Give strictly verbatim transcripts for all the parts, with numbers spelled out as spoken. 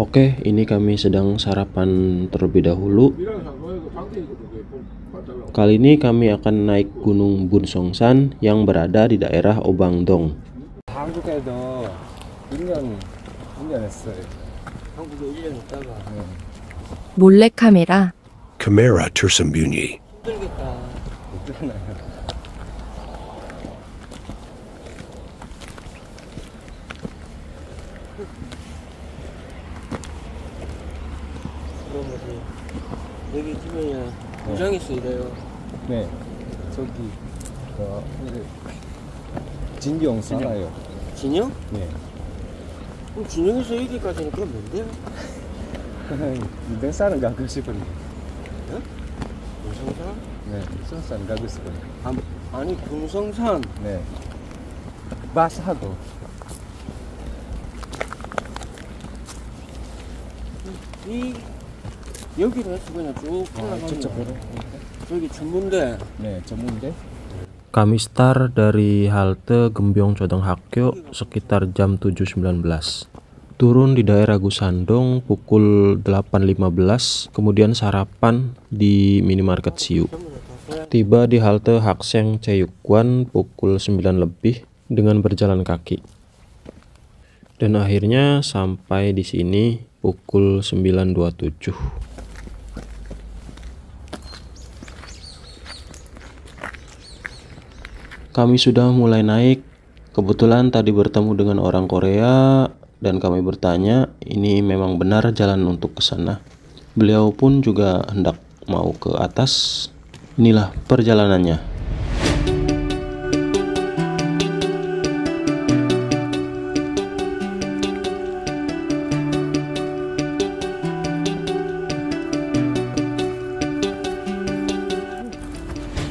Oke, ini kami sedang sarapan terlebih dahulu. Kali ini kami akan naik Gunung Bunseongsan yang berada di daerah Obangdong. 몰래 카메라. 카메라 투썸뷰니. 여기 주변에 무장에서 일해요. 네. 저기 어, 진영 살아요. 진영? 네. 그럼 진영에서 여기까지는 그럼 뭔데요? 등산은 가고 싶어요. 응? 분성산? 네. 분성산 가고 싶어요. 아, 아니 분성산? 네. 마사도. 이 여기로 해서 그냥 쭉 올라가면 저기 전문대. 네, 전문대. Kami start dari halte Gembiong Chodeng Hakkyo sekitar jam tujuh lewat sembilan belas. Turun di daerah Gusandong pukul delapan lewat lima belas, kemudian sarapan di minimarket Siu. Tiba di halte Hakseng Ceyukwan pukul sembilan lebih dengan berjalan kaki. Dan akhirnya sampai di sini pukul sembilan lewat dua puluh tujuh. Kami sudah mulai naik. Kebetulan tadi bertemu dengan orang Korea dan kami bertanya ini memang benar jalan untuk ke sana. Beliau pun juga hendak mau ke atas. Inilah perjalanannya.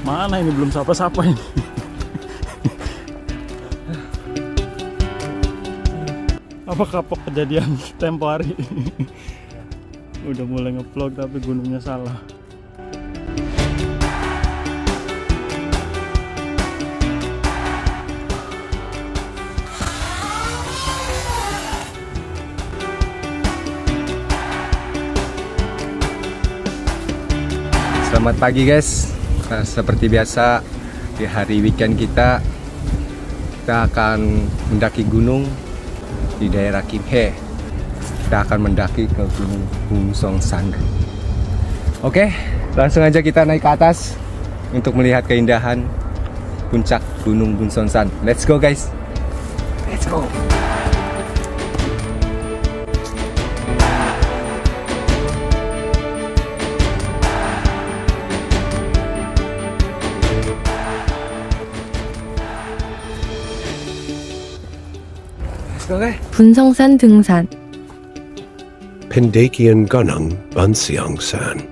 Mana ini belum sapa-sapa ini. Apa kapok kejadian tempo hari. Udah mulai nge-vlog tapi gunungnya salah. Selamat pagi guys. Nah, seperti biasa di hari weekend kita kita akan mendaki gunung di daerah Gimhae. Kita akan mendaki ke Gunung Bunseongsan. Oke, langsung aja kita naik ke atas untuk melihat keindahan puncak Gunung Bunseongsan. Let's go guys. Let's go. Bunseongsan 등산. Pendakian Gunung Bunseongsan.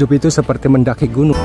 Hidup itu seperti mendaki gunung.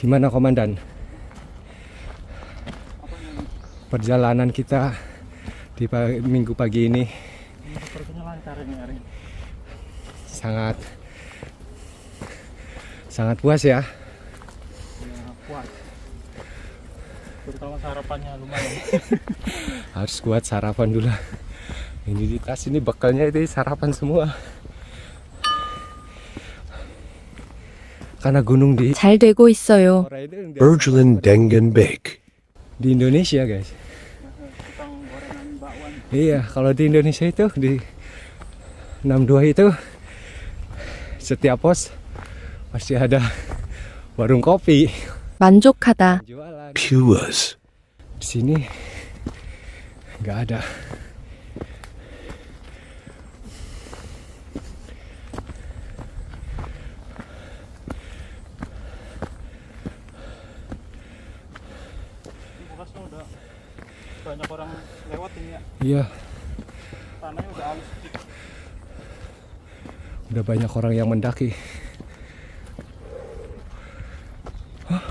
Gimana komandan? Perjalanan kita di pagi, minggu pagi ini sangat sangat puas ya. Terutama sarapannya lumayan. Harus kuat sarapan dulu. Ini di tas ini bekalnya itu sarapan semua. Karena gunung di 잘 되고 있어요. Bergelin Dengenbeek. Di Indonesia, guys. Iya, kalau di Indonesia itu di enam puluh dua itu setiap pos masih ada warung kopi. 만족하다. Puas. Di sini nggak ada. Banyak orang lewat ini ya. Iya. Tanahnya udah halus. Udah banyak orang yang mendaki. Huh?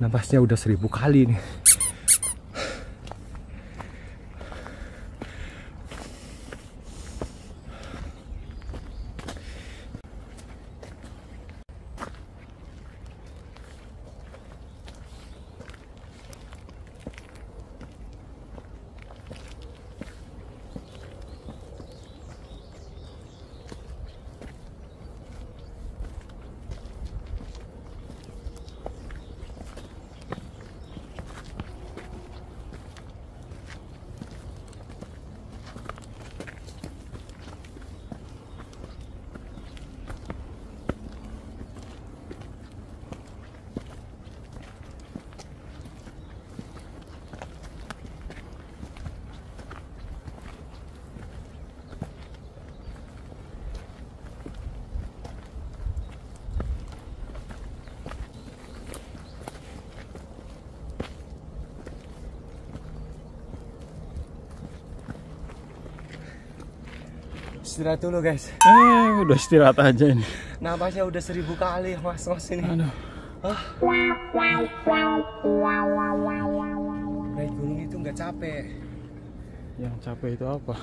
Napasnya udah seribu kali nih. Istirahat dulu guys. Eh, udah istirahat aja ini. Napasnya udah seribu kali mas mas ini. Aduh. Hah? Naik gunung itu nggak capek. Yang capek itu apa?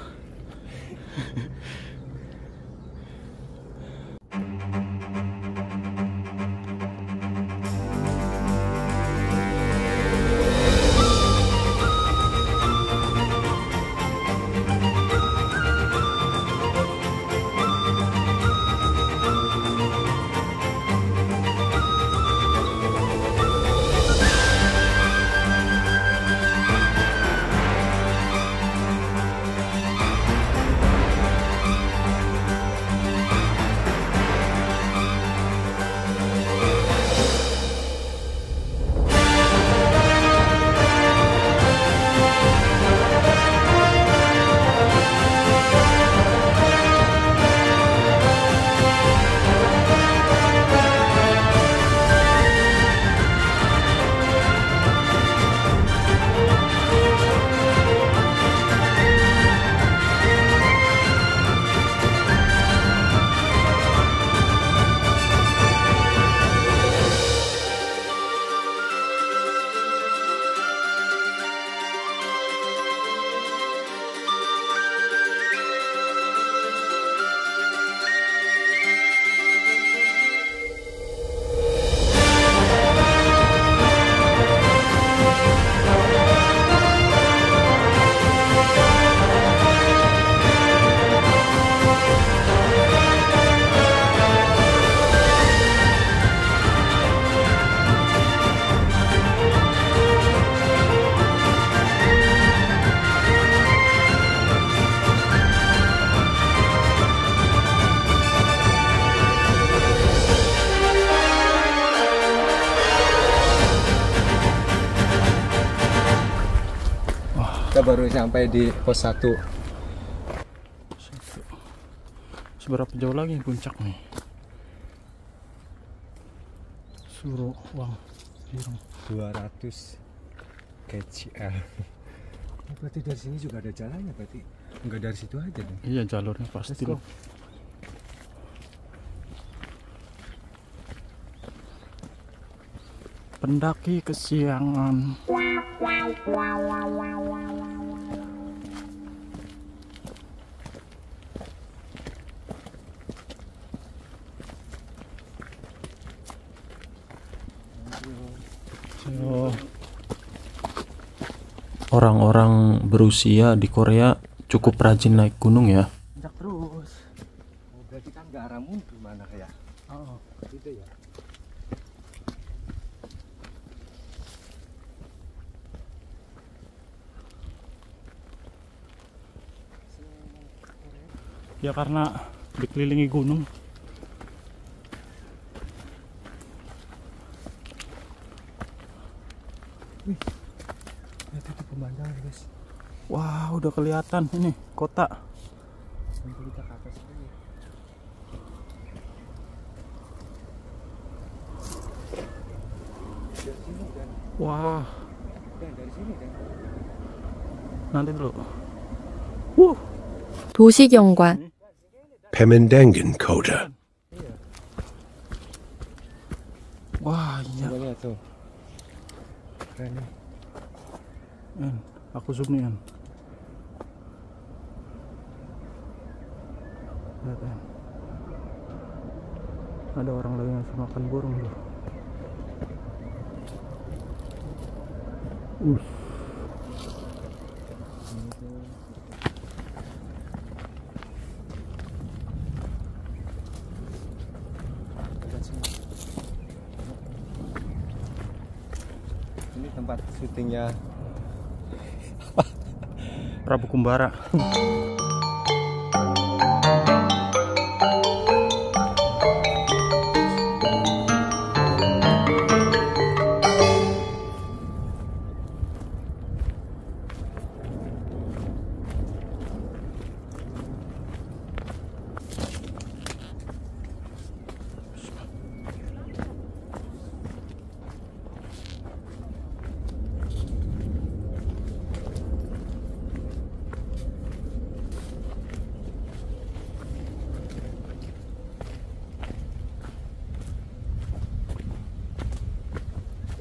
Baru sampai di pos satu. Seberapa jauh lagi puncak nih? Suro, wang, Jirong. dua ratus kilometer. Berarti dari sini juga ada jalannya berarti? Enggak dari situ aja dong? Iya jalurnya pasti. pendaki kesiangan. Orang-orang berusia di Korea cukup rajin naik gunung ya. Terus. Udah kita nggak ramu gimana ya? Oh, gitu ya. Ya karena dikelilingi gunung. Wih. Lihat itu pemandangan, guys. Wah, wow, udah kelihatan ini kota. Wah. Wow. Nanti dulu. Wuh. 도시경관 페멘댕긴 코다. Wah, iya. Lihat tuh. Keren. En, aku zoom nih, En. Lihat, En. Ada orang lagi ngasih makan burung tuh. Uh. Tempat syutingnya Prabu Kumbara.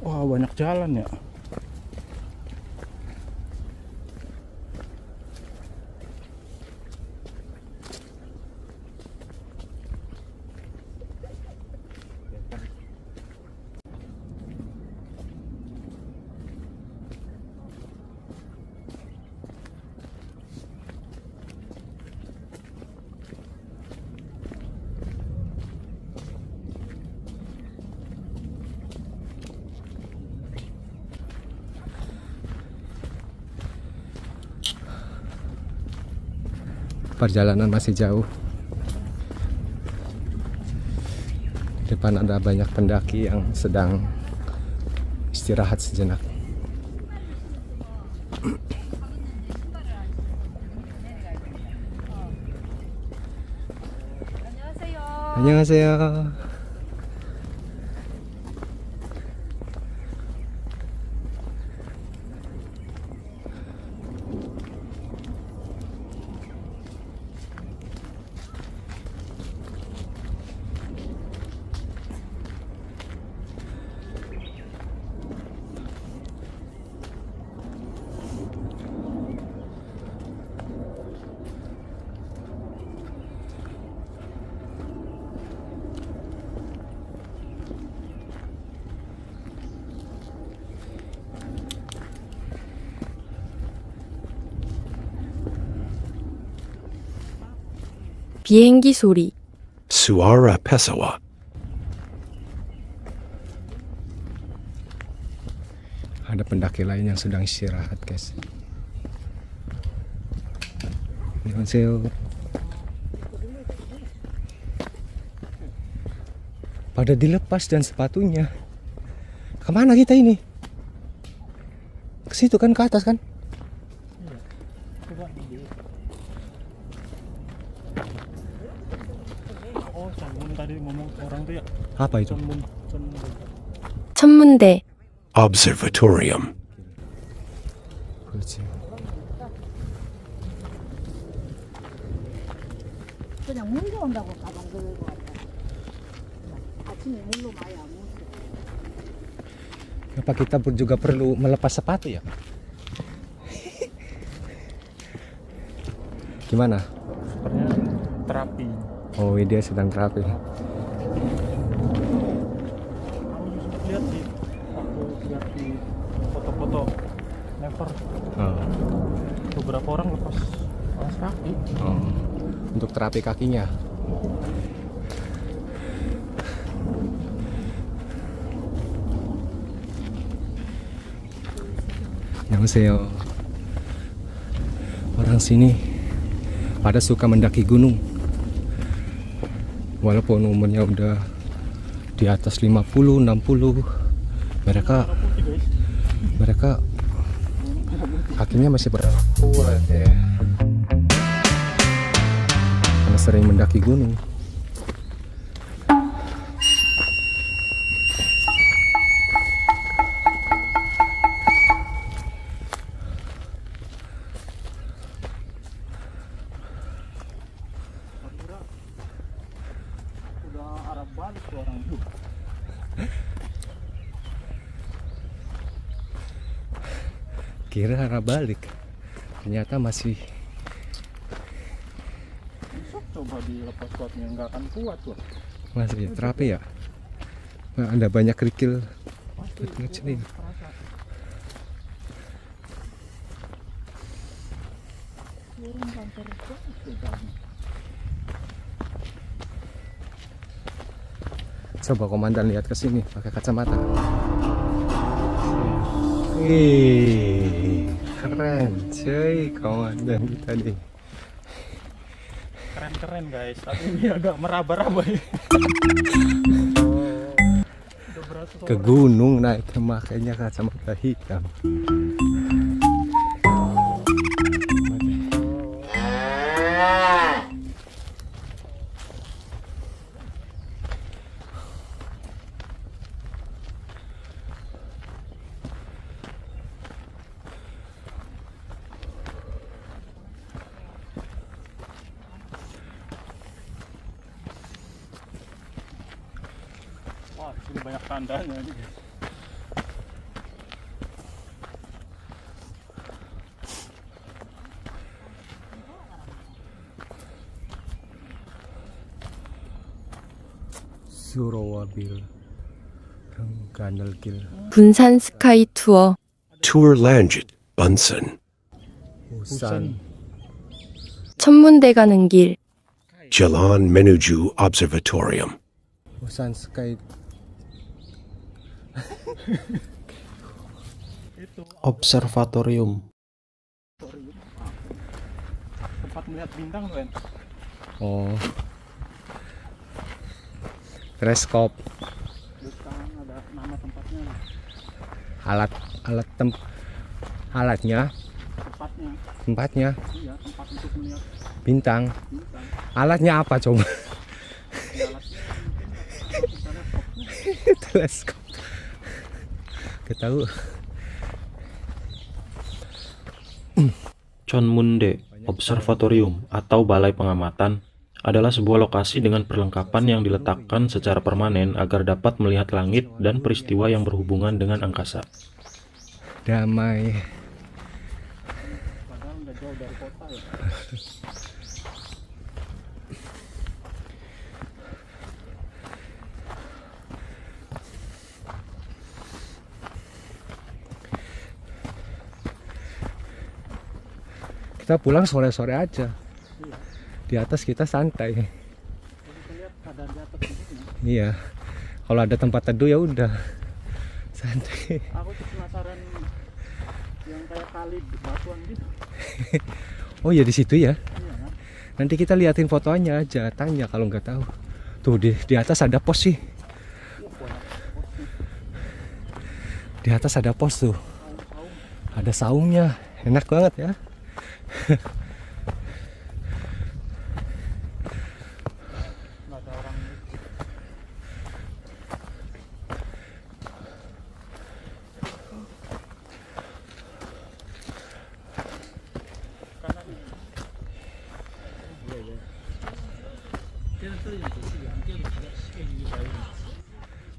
Wah, wow, banyak jalan ya. Perjalanan masih jauh. Di depan ada banyak pendaki yang sedang istirahat sejenak. Annyeonghaseyo. 비행기 소리. Suara pesawat. Ada pendaki lain yang sedang istirahat, guys. Annyeonghaseyo. Pada dilepas dan sepatunya. Kemana kita ini? Ke situ kan, ke atas kan? Apa itu? Cheonmundae Observatorium. Apa kita juga perlu melepas sepatu ya? Gimana? Sepertinya terapi. Oh, dia sedang terapi. Lihat sih, aku lihat di foto-foto never. Oh. Beberapa orang lepas alas kaki. Oh. Untuk terapi kakinya. Annyeonghaseyo. Orang sini pada suka mendaki gunung. Walaupun umurnya udah di atas lima puluh, enam puluh, mereka mereka kakinya masih berkuat ya. Karena sering mendaki gunung. Kira arah balik, ternyata masih. Besok coba dilepas kuatnya, nggak akan kuat loh. Masih terapi ya? Nah, ada banyak kerikil buat ngecilin. Coba komandan lihat ke sini pakai kacamata. Wih, keren, cuy, komandan kita nih. Keren-keren guys, tapi ini agak meraba-raba ya. Ke gunung naik, makanya kacamata hitam. Banyak tandanya nih. Surowabil Gandelgil Bunsan Sky Tour Tour Lanjut Bunsan Busan Cheonmundae 가는 길 Jalan Menuju Observatorium Busan Sky Observatorium. Tempat melihat bintang, Len. Oh. Teleskop. Ada nama tempatnya. Alat alat tem alatnya. Tempatnya. Tempatnya. Iya, tempat untuk melihat bintang. bintang. Alatnya apa, coba? Ya, alatnya teleskop. Teleskop. Ketahu. Cheonmundae Observatorium atau Balai Pengamatan adalah sebuah lokasi dengan perlengkapan yang diletakkan secara permanen agar dapat melihat langit dan peristiwa yang berhubungan dengan angkasa. Damai. Padahal udah jauh dari kota ya. Kita pulang sore-sore aja. Iya. Di atas kita santai. Jadi lihat keadaan di atas ini. Iya. Kalau ada tempat teduh ya udah santai. Aku penasaran yang kayak kali batuan gitu. Oh ya di situ ya. Iya, kan? Nanti kita liatin fotonya aja, tanya kalau nggak tahu. Tuh di di atas ada pos sih. Di atas ada pos tuh. Ada saungnya, enak banget ya.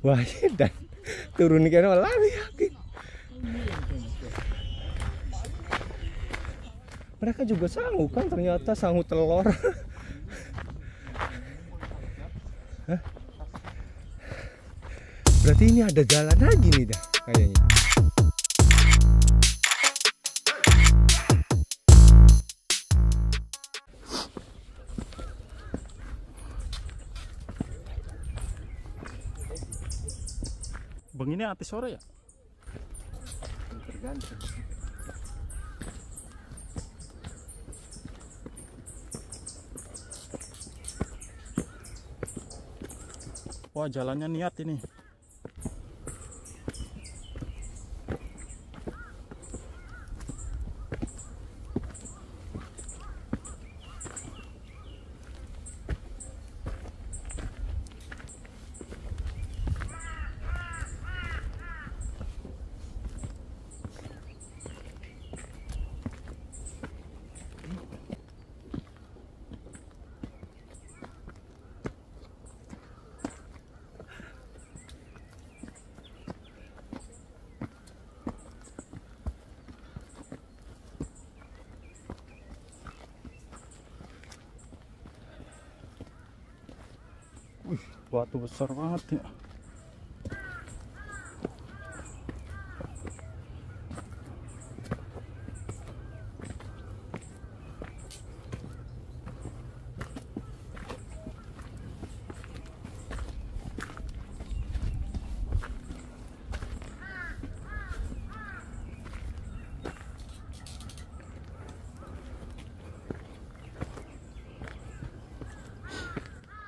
Wah, dan turun ke nol lagi. Mereka juga sangu kan, ternyata sangu telur. Hah? Berarti ini ada jalan lagi nih dah kayaknya. Bang, ini artis sore ya? Tergantung. Wah, jalannya niat ini. Batu besar banget ya.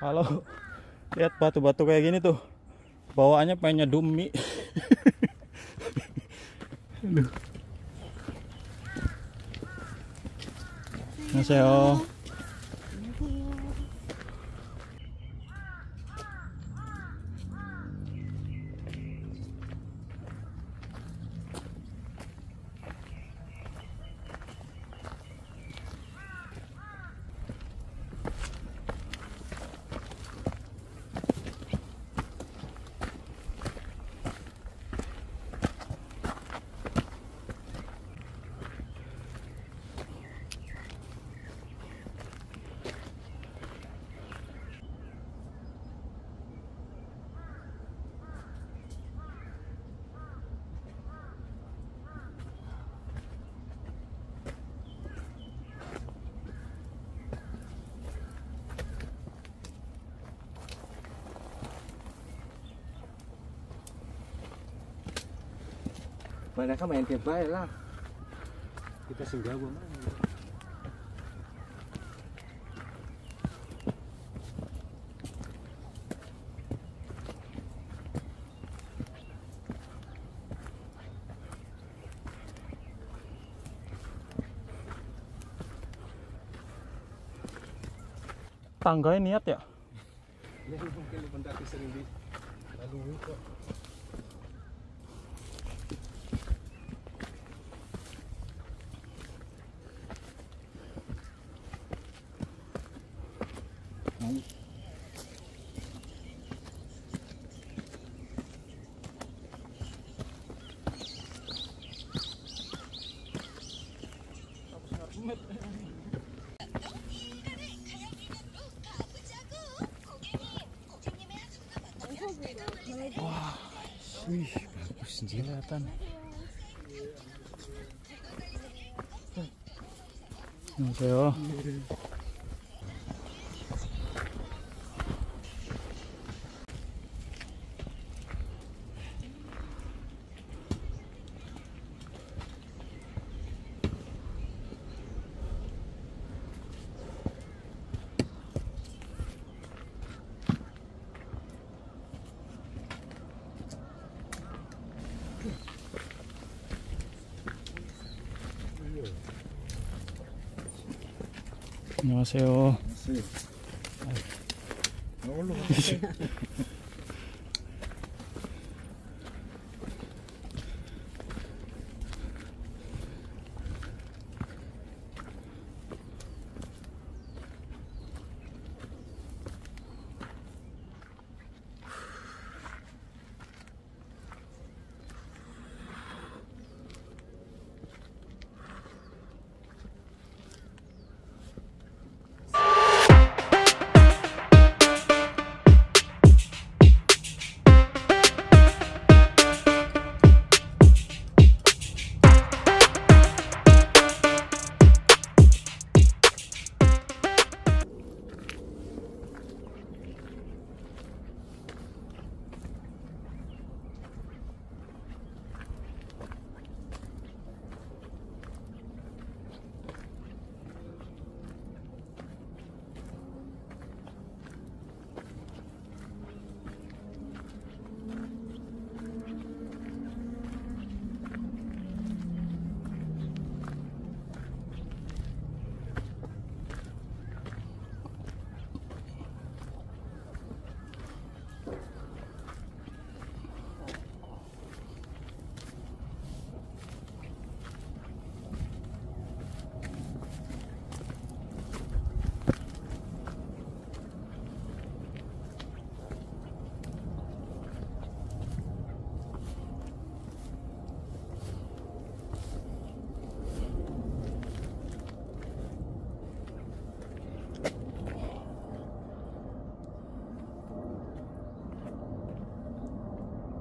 Halo. Lihat batu-batu kayak gini tuh, bawaannya pengen nyedum mie. Annyeonghaseyo. Mereka main tiap baik lah. Kita singgawa main. Tangganya niat ya? Ya mungkin pendaki sering dilalui kok. Wah, wih, bagus jembatan. Annyeonghaseyo. 안녕하세요.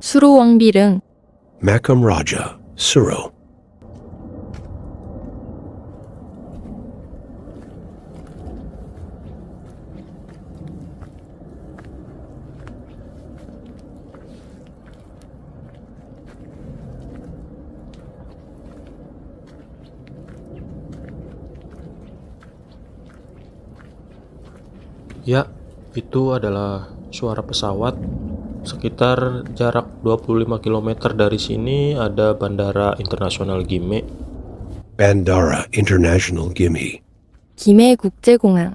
수로 왕비 등 Makam Raja Suro. Ya, itu adalah suara pesawat. Sekitar jarak dua puluh lima kilometer dari sini ada Bandara Internasional Gimhae. Bandara Internasional Gimhae. Gimhae 국제공항.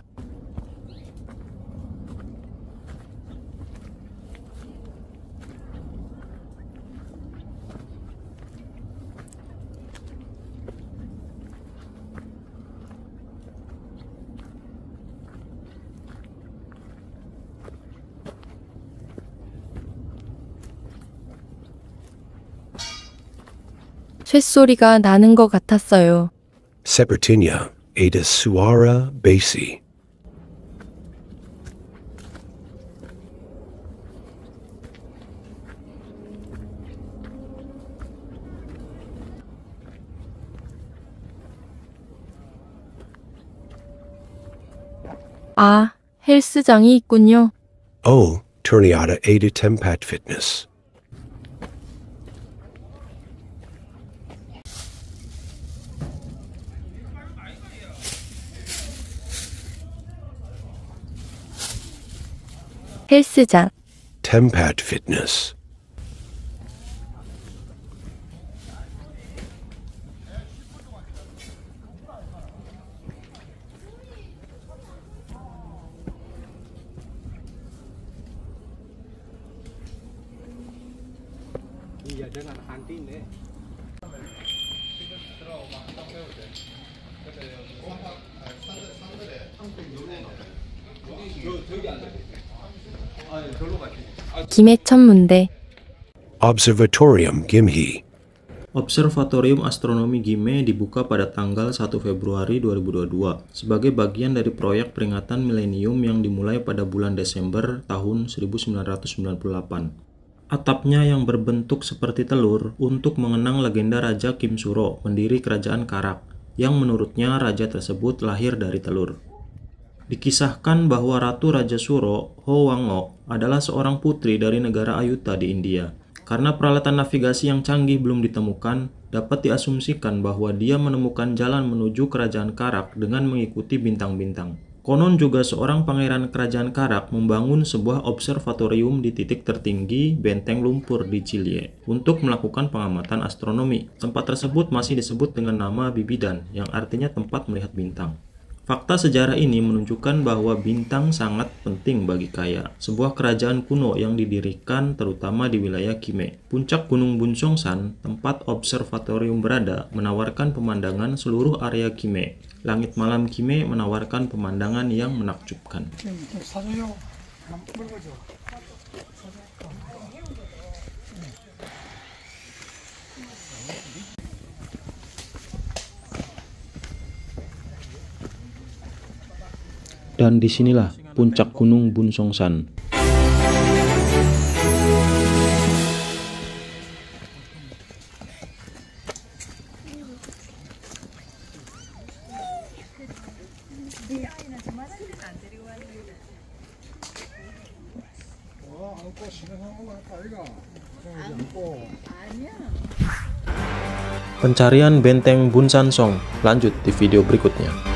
쇳소리가 나는 것 같았어요. Sepertinya ada suara basi. 아, 헬스장이 있군요. Oh, ternyata ada tempat fitness. 헬스장 Tempat Fitness. 김해 천문대 Observatorium Gimhae. Observatorium Astronomi Gimhae dibuka pada tanggal satu Februari dua ribu dua puluh dua sebagai bagian dari proyek peringatan milenium yang dimulai pada bulan Desember tahun seribu sembilan ratus sembilan puluh delapan. Atapnya yang berbentuk seperti telur untuk mengenang legenda Raja Kim Suro, pendiri Kerajaan Karak, yang menurutnya raja tersebut lahir dari telur. Dikisahkan bahwa Ratu Raja Suro, Ho Wang Ok, adalah seorang putri dari negara Ayuta di India. Karena peralatan navigasi yang canggih belum ditemukan, dapat diasumsikan bahwa dia menemukan jalan menuju Kerajaan Karak dengan mengikuti bintang-bintang. Konon juga seorang pangeran Kerajaan Karak membangun sebuah observatorium di titik tertinggi Benteng Lumpur di Chilie untuk melakukan pengamatan astronomi. Tempat tersebut masih disebut dengan nama Bibidan, yang artinya tempat melihat bintang. Fakta sejarah ini menunjukkan bahwa bintang sangat penting bagi Kaya, sebuah kerajaan kuno yang didirikan terutama di wilayah Gimhae. Puncak Gunung Bunseongsan, tempat observatorium berada, menawarkan pemandangan seluruh area Gimhae. Langit malam Gimhae menawarkan pemandangan yang menakjubkan. Dan disinilah puncak Gunung Bunseongsan. Pencarian Benteng Bunsanseong lanjut di video berikutnya.